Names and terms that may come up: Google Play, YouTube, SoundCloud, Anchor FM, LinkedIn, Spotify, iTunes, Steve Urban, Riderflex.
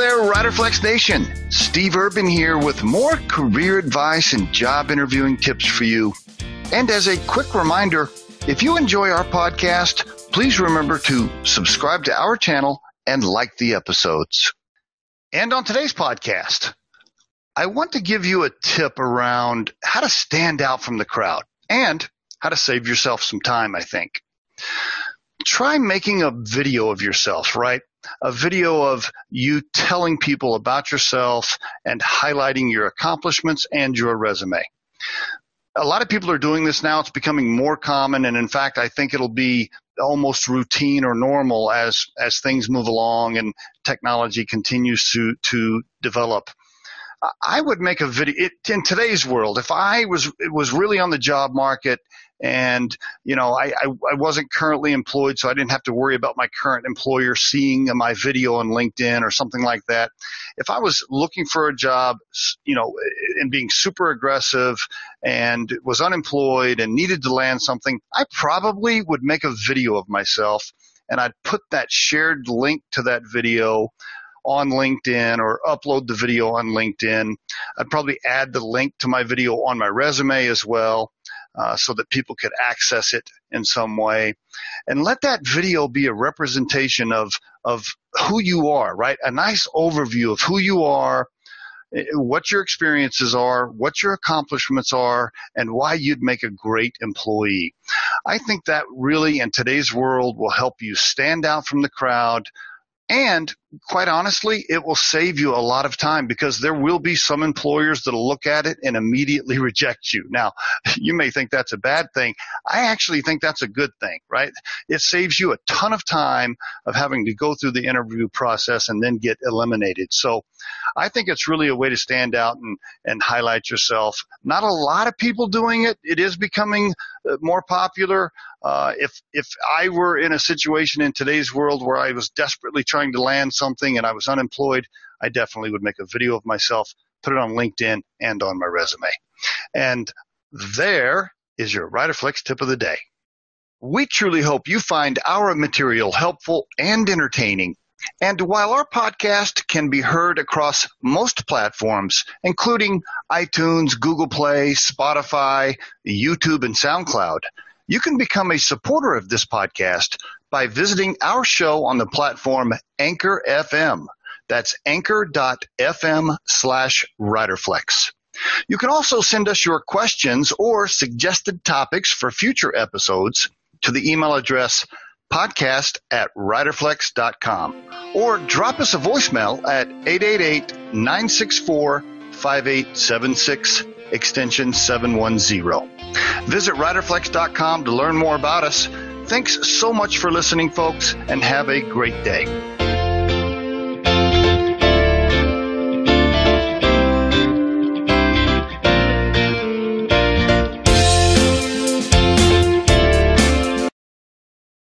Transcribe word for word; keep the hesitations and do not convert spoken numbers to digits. there, Riderflex Nation. Steve Urban here with more career advice and job interviewing tips for you. And as a quick reminder, if you enjoy our podcast, please remember to subscribe to our channel and like the episodes. And on today's podcast, I want to give you a tip around how to stand out from the crowd and how to save yourself some time, I think. Try making a video of yourself, right? A video of you telling people about yourself and highlighting your accomplishments and your resume. A lot of people are doing this now. It's becoming more common, and in fact, I think it'll be almost routine or normal as as things move along and technology continues to to develop. I would make a video it, in today's world. If I was it was really on the job market, and you know I, I I wasn't currently employed, so I didn't have to worry about my current employer seeing my video on LinkedIn or something like that. If I was looking for a job, you know, and being super aggressive and was unemployed and needed to land something, I probably would make a video of myself, and I'd put that shared link to that video on LinkedIn or upload the video on LinkedIn. I'd probably add the link to my video on my resume as well, uh, so that people could access it in some way. And let that video be a representation of, of who you are, right? A nice overview of who you are, what your experiences are, what your accomplishments are, and why you'd make a great employee. I think that really in today's world will help you stand out from the crowd. And quite honestly, it will save you a lot of time, because there will be some employers that will look at it and immediately reject you. Now, you may think that's a bad thing. I actually think that's a good thing, right? It saves you a ton of time of having to go through the interview process and then get eliminated. So I think it's really a way to stand out and, and highlight yourself. Not a lot of people doing it. It is becoming more popular. Uh, if if I were in a situation in today's world where I was desperately trying to land something and I was unemployed, I definitely would make a video of myself, put it on LinkedIn and on my resume. And there is your Riderflex tip of the day. We truly hope you find our material helpful and entertaining. And while our podcast can be heard across most platforms, including iTunes, Google Play, Spotify, YouTube, and SoundCloud, you can become a supporter of this podcast by visiting our show on the platform Anchor F M. That's anchor.fm slash Riderflex. You can also send us your questions or suggested topics for future episodes to the email address podcast at riderflex dot com, or drop us a voicemail at eight eight eight, nine six four, five eight seven six, extension seven one zero. Visit riderflex dot com to learn more about us. Thanks so much for listening, folks, and have a great day.